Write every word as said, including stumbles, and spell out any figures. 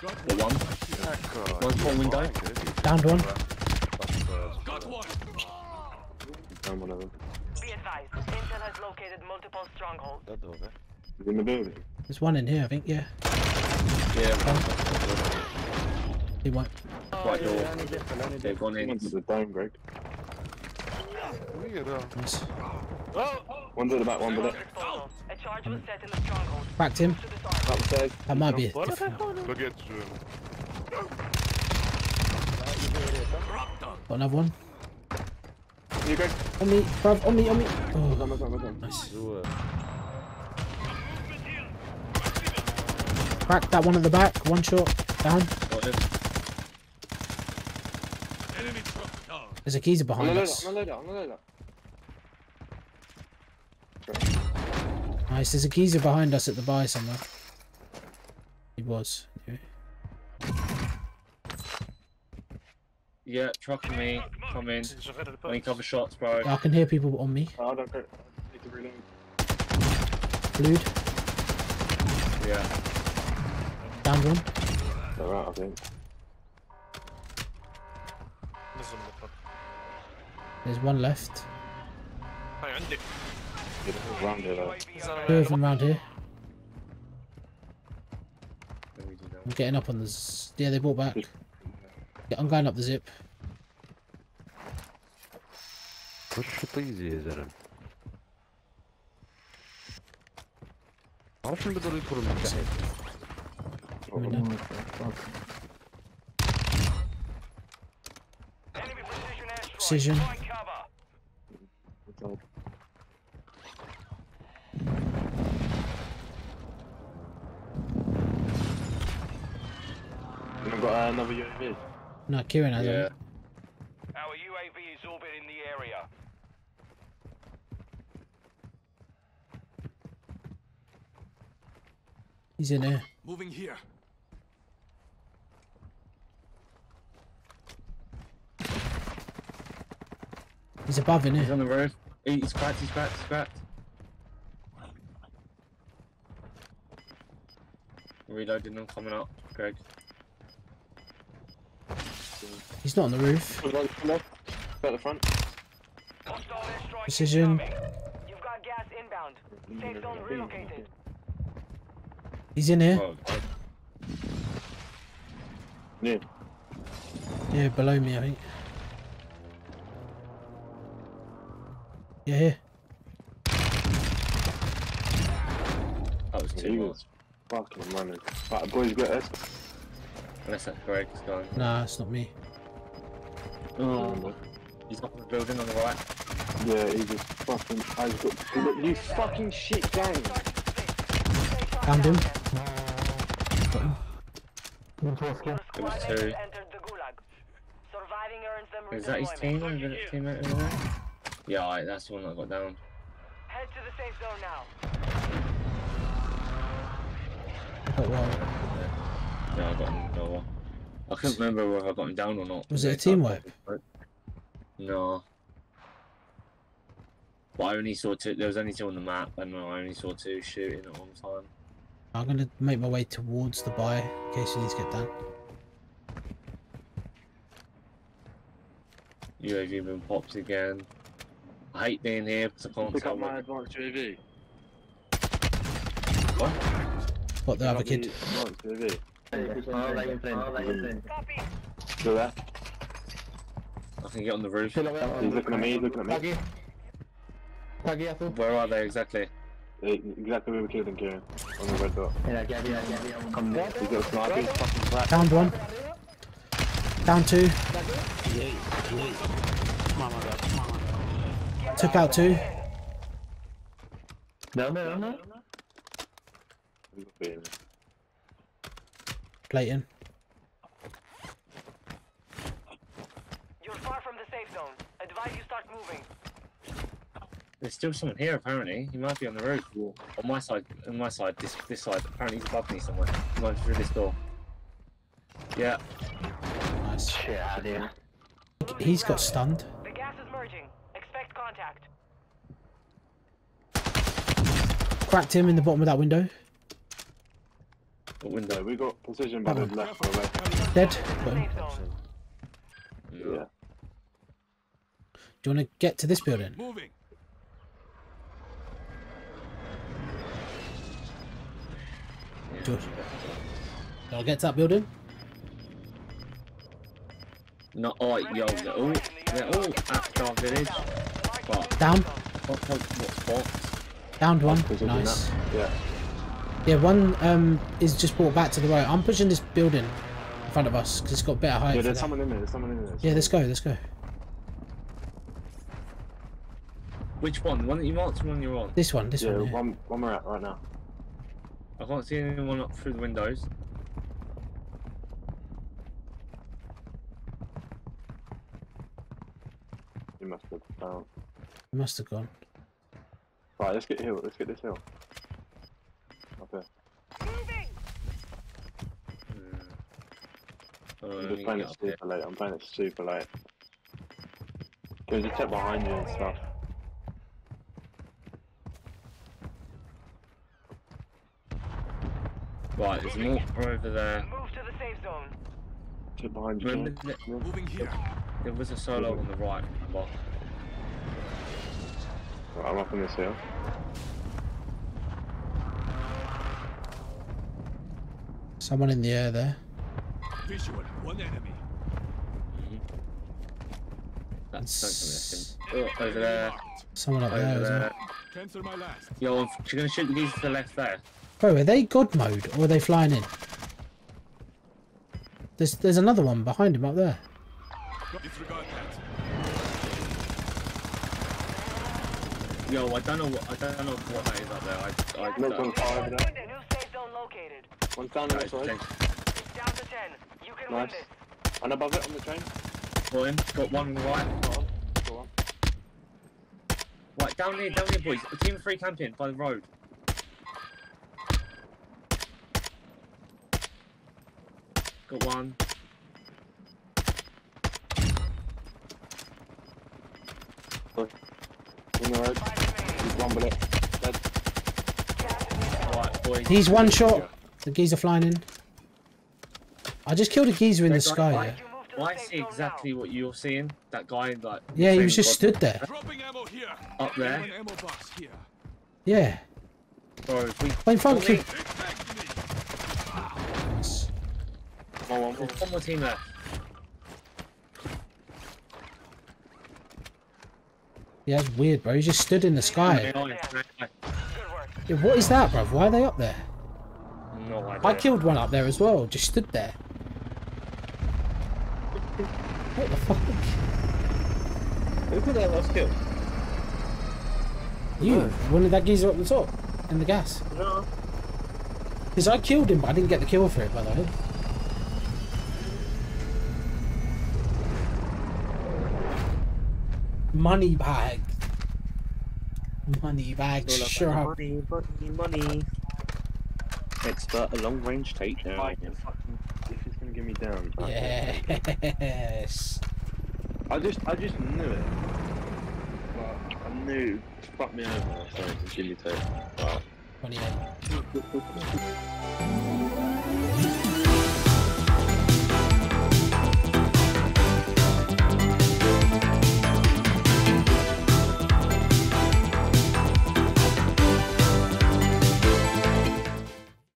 The one. Got one full window. Downed one. Got one. Down one of them. Be advised, Intel has located multiple strongholds. That door there. Is in the building. There's one in here, I think. Yeah. Yeah. Oh. He went. Right door. They've gone in. One's at the dome, Greg. Weird. Nice. Oh. One's at the back, one below. A charge was set in the stronghold. Backed him. Upstairs. That might be it. Look at you. Got another one. You go. On me, bruv. On me, on me. Oh. Come on, come on, come on. Nice. Cracked that one at the back. One shot. Down. Got him. There's a geezer behind us. I'm a loader, I'm a loader. Nice, there's a geezer behind us at the buy somewhere. He was. Anyway. Yeah, truck for me. Come in. I need cover shots, bro. Yeah, I can hear people on me. Oh, I don't care. I need to reload. Blued. Yeah. Down one. They're out, I think. There's one left. Round here, two of them round here. I'm getting up on the z yeah, they brought back. Yeah, I'm going up the zip. Push the easy is it? I'll show the door for a minute. Precision. I've got uh, another U A V. No, Kieran has yeah. it. Our U A V is orbiting the area. He's in there. Moving here. He's above in here. He's on the roof. He's cracked, he's cracked, he's cracked. Reloading them, coming up, Greg. He's not on the roof. At the front. Precision. You've got gas inbound. Safe zone relocated. He's in here. Oh, yeah. Yeah, below me, I think. Yeah, here. That was two more. Fucking money. Right, boys, got us. Unless that's Greg's going. Nah, it's not me. Oh, he's up in the building on the right. Yeah, he just fucking. I just got. Look, you fucking shit, gang. Found him. Got him. It was two. Is that his team? Is that his teammate over there? Yeah, alright, that's the one that I got down. Head to the safe zone now. Got one. Yeah, I got him down. I can't remember whether I got him down or not. Was it a team wipe? No. But I only saw two. There was only two on the map, and I only saw two shooting at one time. I'm gonna make my way towards the buy in case you need to get down. U A V been popped again. I hate being here because I can't pick up my advanced U A V. What? What the other kid? Hey, oh, like plane, oh, like plane. Do that. I can get on the roof. He's looking at me, he's looking at me. Where are they exactly? Yeah, exactly where we killed him, Kieran. On the red door. Come on, he's got a sniper, he's fucking flat. Down one. Down two. Took out two. No, no, no, no. Clayton. You're far from the safe zone. Advise you start moving. There's still someone here apparently. He might be on the road. Or on my side, on my side, this this side. Apparently he's above me somewhere. He might be through this door. Yeah. Nice. Shit out of here. He's got stunned. The gas is merging. Expect contact. Cracked him in the bottom of that window. What window? Yeah, we got precision by the left or right. Dead? Okay. Yeah. yeah. Do you want to get to this building? Moving. Good. Can I get to that building? Not all right, yo. They're all, they're all at our village. But down. What, what, what, what? Down one. Nice. Yeah. Yeah, one um is just brought back to the right. I'm pushing this building in front of us because it's got better height. Yeah, there's someone in there. There's someone in there. Yeah, let's go. Let's go. Which one? One that you marked, one you're on. This one. This yeah, one. Yeah, one. One we're at right now. I can't see anyone up through the windows. You must have gone. You must have gone. Right, let's get hill. Let's get this hill. Okay. Moving. Mm. Oh, I'm just playing it super late. I'm playing it super late. There's a tip behind you and stuff. Right, there's more over there. Move to the safe zone. Two behind you. Moving here. There was a solo on the right. Right, I'm up on this hill. Someone in the air there. Visual, one enemy. Mm-hmm. That's so oh, over there. Someone up over there. there. Cancel my last. Yo, you're gonna shoot these to the left there. Bro, are they god mode or are they flying in? There's there's another one behind him up there. Yo, I don't know what I don't know what that is up there. I I don't know. One's down on the side. It's down to ten. You can win this. And above it on the train. Got him. Got one right. Got on. Got on. Right, down here, down here, boys. Team three camping by the road. Got one. Look. In the road. He's one bullet. Dead. Alright, boys. He's one shot. The geezer flying in. I just killed a geezer in the sky. Like, yeah. Well, I see exactly what you're seeing. That guy, like. Yeah, he was just stood there. Up there. Yeah. Bro, if we. I'm fucking. One, one, one. one more team left. Yeah, that's weird, bro. He just stood in the sky. Yeah, what is that, bro? Why are they up there? No idea. I killed one up there as well. Just stood there. What the fuck? Who put that last kill? You. One of that geezer up the top. In the gas. No. Because I killed him, but I didn't get the kill for it, by the way. Money bag. Money bag. Sure. Money, money, money. Expert a long range takedown. Right, if he's gonna get me down. Yes. I just, I just knew it. But I knew. Fuck me over. Sorry, give me two. But... twenty-eight.